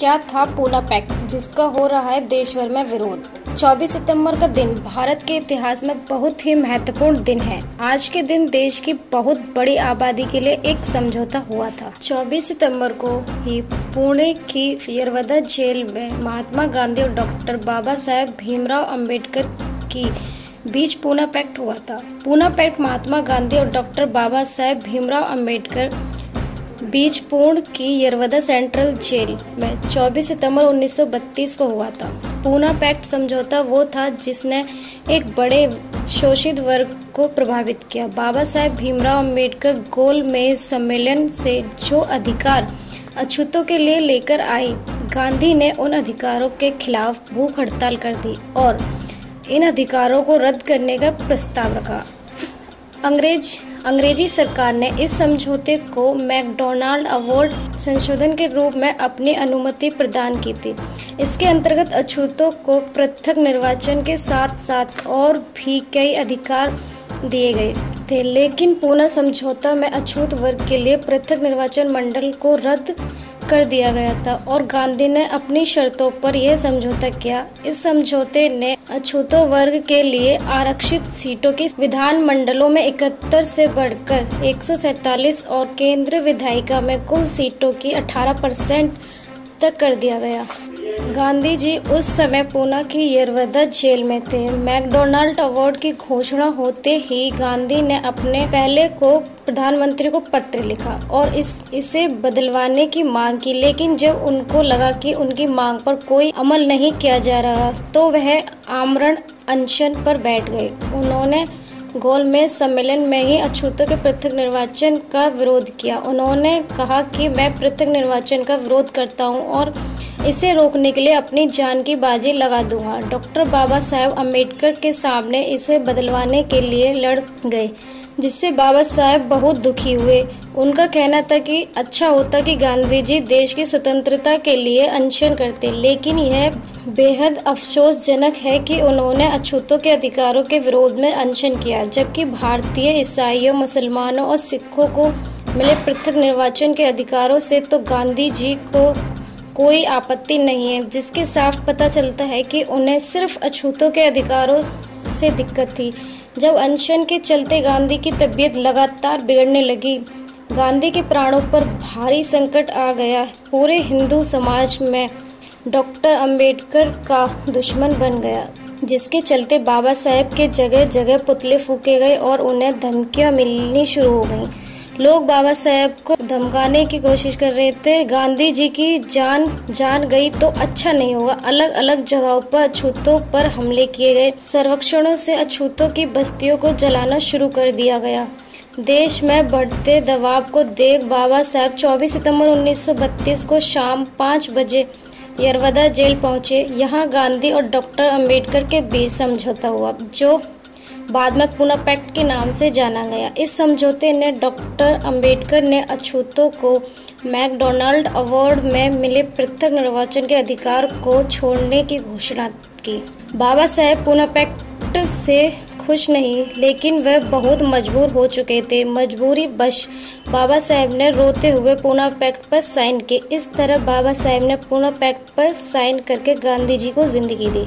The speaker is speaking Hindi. क्या था पूना पैक्ट, जिसका हो रहा है देश भर में विरोध। 24 सितंबर का दिन भारत के इतिहास में बहुत ही महत्वपूर्ण दिन है। आज के दिन देश की बहुत बड़ी आबादी के लिए एक समझौता हुआ था। 24 सितंबर को ही पुणे की यरवदा जेल में महात्मा गांधी और डॉक्टर बाबा साहेब भीमराव अंबेडकर की बीच पूना पैक्ट हुआ था। पूना पैक्ट महात्मा गांधी और डॉक्टर बाबा साहेब भीमराव अंबेडकर बीच पूर्ण की यरवदा सेंट्रल जेल में 24 सितंबर 1932 को हुआ था। पूना पैक्ट समझौता वो था जिसने एक बड़े शोषित वर्ग को प्रभावित किया। बाबा साहेब भीमराव अंबेडकर गोलमेज सम्मेलन से जो अधिकार अछूतों के लिए लेकर आए, गांधी ने उन अधिकारों के खिलाफ भूख हड़ताल कर दी और इन अधिकारों को रद्द करने का प्रस्ताव रखा। अंग्रेजी सरकार ने इस समझौते को मैकडोनाल्ड अवार्ड संशोधन के रूप में अपनी अनुमति प्रदान की थी। इसके अंतर्गत अछूतों को पृथक निर्वाचन के साथ साथ और भी कई अधिकार दिए गए थे, लेकिन पूना समझौता में अछूत वर्ग के लिए पृथक निर्वाचन मंडल को रद्द कर दिया गया था और गांधी ने अपनी शर्तों पर यह समझौता किया। इस समझौते ने अछूतों वर्ग के लिए आरक्षित सीटों की विधान मंडलों में 71 से बढ़कर 147 और केंद्र विधायिका में कुल सीटों की 18% तक कर दिया गया। गांधी जी उस समय पूना की यरवदा जेल में थे। मैकडोनाल्ड अवार्ड की घोषणा होते ही गांधी ने अपने पहले को प्रधानमंत्री को पत्र लिखा और इसे बदलवाने की मांग की, लेकिन जब उनको लगा कि उनकी मांग पर कोई अमल नहीं किया जा रहा तो वह आमरण अनशन पर बैठ गए। उन्होंने गोलमेज सम्मेलन में ही अछूतों के पृथक निर्वाचन का विरोध किया। उन्होंने कहा कि मैं पृथक निर्वाचन का विरोध करता हूं और इसे रोकने के लिए अपनी जान की बाजी लगा दूंगा। डॉक्टर बाबा साहेब अम्बेडकर के सामने इसे बदलवाने के लिए लड़ गए, जिससे बाबा साहेब बहुत दुखी हुए। उनका कहना था कि अच्छा होता कि गांधी जी देश की स्वतंत्रता के लिए अनशन करते, लेकिन यह बेहद अफसोसजनक है कि उन्होंने अछूतों के अधिकारों के विरोध में अनशन किया, जबकि भारतीय ईसाइयों, मुसलमानों और सिखों को मिले पृथक निर्वाचन के अधिकारों से तो गांधी जी को कोई आपत्ति नहीं है, जिसके साफ पता चलता है कि उन्हें सिर्फ अछूतों के अधिकारों से दिक्कत थी। जब अनशन के चलते गांधी की तबीयत लगातार बिगड़ने लगी, गांधी के प्राणों पर भारी संकट आ गया। पूरे हिंदू समाज में डॉक्टर अंबेडकर का दुश्मन बन गया, जिसके चलते बाबा साहेब के जगह जगह पुतले फूके गए और उन्हें धमकियां मिलनी शुरू हो गईं। लोग बाबा साहेब को धमकाने की कोशिश कर रहे थे। गांधी जी की जान गई तो अच्छा नहीं होगा। अलग अलग जगहों पर अछूतों पर हमले किए गए। सर्वेक्षणों से अछूतों की बस्तियों को जलाना शुरू कर दिया गया। देश में बढ़ते दबाव को देख बाबा साहेब 24 सितंबर 1932 को शाम 5 बजे यरवदा जेल पहुंचे। यहाँ गांधी और डॉक्टर अंबेडकर के बीच समझौता हुआ, जो बाद में पूना पैक्ट के नाम से जाना गया। इस समझौते ने डॉक्टर अंबेडकर ने अछूतों को मैकडोनाल्ड अवार्ड में मिले पृथक निर्वाचन के अधिकार को छोड़ने की घोषणा की। बाबा साहेब पूना पैक्ट से खुश नहीं, लेकिन वह बहुत मजबूर हो चुके थे। मजबूरी बश बाबा साहेब ने रोते हुए पूना पैक्ट पर साइन किए। इस तरह बाबा साहेब ने पूना पैक्ट पर साइन करके गांधी जी को जिंदगी दी।